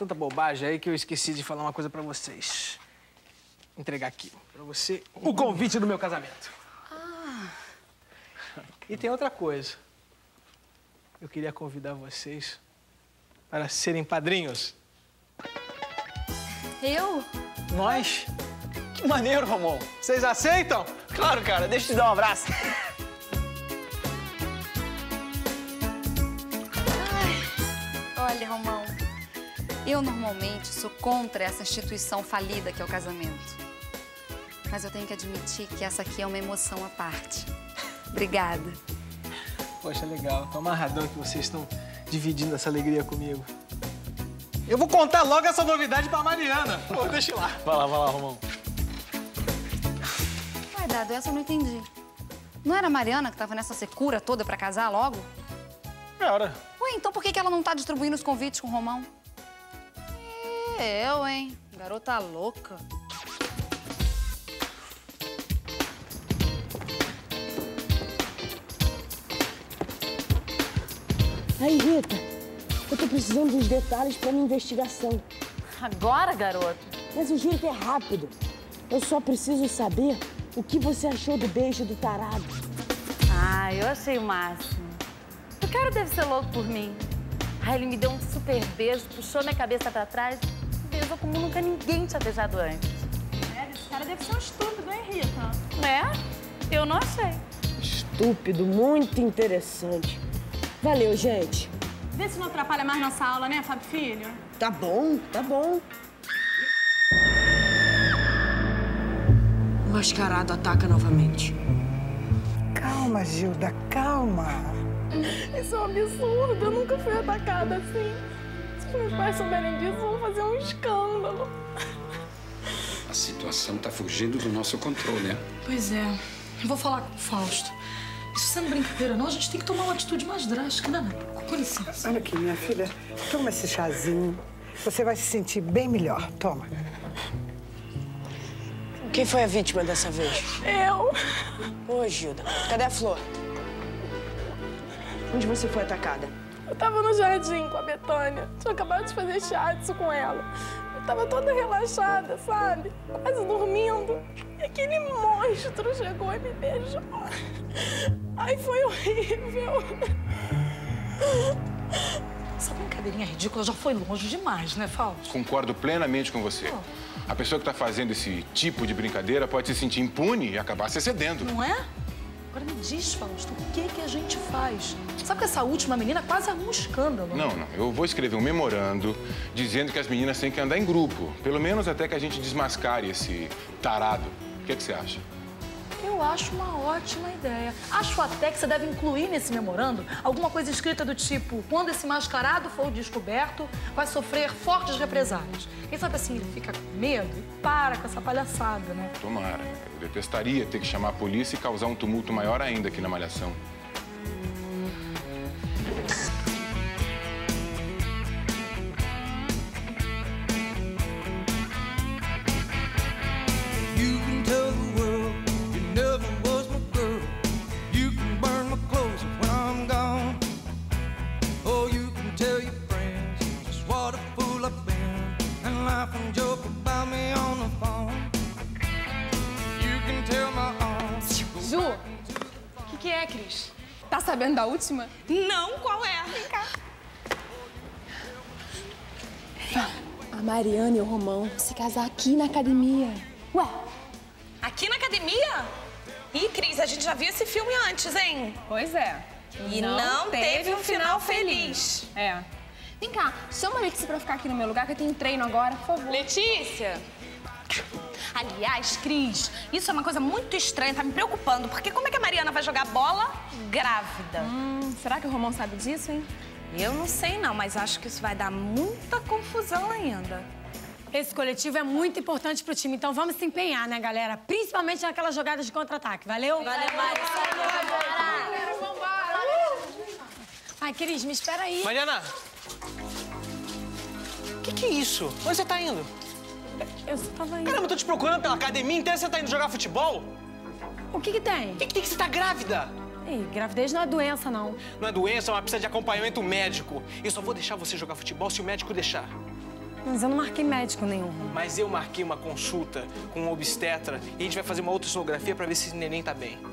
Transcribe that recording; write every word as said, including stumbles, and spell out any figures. tanta bobagem aí que eu esqueci de falar uma coisa pra vocês. Entregar aqui pra você o convite do meu casamento. Ah. E tem outra coisa. Eu queria convidar vocês para serem padrinhos. Eu? Nós? Que maneiro, Romão. Vocês aceitam? Claro, cara. Deixa eu te dar um abraço. Ai, olha, Romão, eu normalmente sou contra essa instituição falida que é o casamento. Mas eu tenho que admitir que essa aqui é uma emoção à parte. Obrigada. Poxa, legal. Tô amarradão que vocês estão dividindo essa alegria comigo. Eu vou contar logo essa novidade pra Mariana. Pô, deixa eu ir lá. Vai lá, vai lá, Romão. Ué, Dado, essa eu não entendi. Não era a Mariana que tava nessa secura toda pra casar logo? Era. Ué, então por que ela não tá distribuindo os convites com o Romão? Eu, hein? Garota louca. Aí, Rita, eu tô precisando dos detalhes pra minha investigação. Agora, garoto? Mas eu juro que é rápido. Eu só preciso saber o que você achou do beijo do tarado. Ah, eu achei o máximo. O cara deve ser louco por mim. Aí ele me deu um super beijo, puxou minha cabeça pra trás, beijou como nunca ninguém tinha beijado antes. É, esse cara deve ser um estúpido, hein, Rita? Né? Eu não achei. Estúpido, muito interessante. Valeu, gente. Vê se não atrapalha mais nossa aula, né, Fábio Filho? Tá bom, tá bom. O mascarado ataca novamente. Calma, Gilda, calma. Isso é um absurdo. Eu nunca fui atacada assim. Se meus pais souberem disso, vão fazer um escândalo. A situação tá fugindo do nosso controle, né? Pois é. Eu vou falar com o Fausto. Isso sendo brincadeira não, a gente tem que tomar uma atitude mais drástica, né? Com licença. Olha aqui, minha filha, toma esse chazinho. Você vai se sentir bem melhor. Toma. Quem foi a vítima dessa vez? Eu. Ô, Gilda, cadê a Flor? Onde você foi atacada? Eu tava no jardim com a Betânia. Tinha acabado de fazer shiatsu com ela. Eu tava toda relaxada, sabe? Quase dormindo. E aquele monstro chegou e me beijou. Ai, foi horrível. Essa brincadeirinha ridícula já foi longe demais, né, Fausto? Concordo plenamente com você. A pessoa que tá fazendo esse tipo de brincadeira pode se sentir impune e acabar se cedendo. Não é? Agora me diz, Fausto, o que que a gente faz? Sabe que essa última menina quase arrumou um escândalo. Não, não. Eu vou escrever um memorando dizendo que as meninas têm que andar em grupo. Pelo menos até que a gente desmascare esse tarado. O que é que você acha? Eu acho uma ótima ideia. Acho até que você deve incluir nesse memorando alguma coisa escrita do tipo: quando esse mascarado for descoberto, vai sofrer fortes represálias. Quem sabe assim, ele fica com medo e para com essa palhaçada, né? Tomara. Eu detestaria ter que chamar a polícia e causar um tumulto maior ainda aqui na Malhação. Tá sabendo da última? Não, qual é? Vem cá. A Mariana e o Romão vão se casar aqui na academia. Ué? Aqui na academia? Ih, Cris, a gente já viu esse filme antes, hein? Pois é. E não, não teve, teve um final, final feliz. feliz. É. Vem cá, chama a Letícia pra ficar aqui no meu lugar, que eu tenho treino agora, por favor. Letícia! Aliás, Cris, isso é uma coisa muito estranha, tá me preocupando, porque como é que a Mariana vai jogar bola grávida? Hum, será que o Romão sabe disso, hein? Eu não sei não, mas acho que isso vai dar muita confusão ainda. Esse coletivo é muito importante pro time, então vamos se empenhar, né, galera? Principalmente naquelas jogadas de contra-ataque, valeu? Valeu, Mari. Ai, Cris, me espera aí. Mariana! O que que é isso? Onde você tá indo? Eu só tava indo. Caramba, eu tô te procurando pela academia inteira, você tá indo jogar futebol? O que que tem? O que que tem que você tá grávida? Ei, gravidez não é doença, não. Não é doença, mas precisa de acompanhamento médico. Eu só vou deixar você jogar futebol se o médico deixar. Mas eu não marquei médico nenhum. Mas eu marquei uma consulta com um obstetra e a gente vai fazer uma outra sonografia pra ver se o neném tá bem.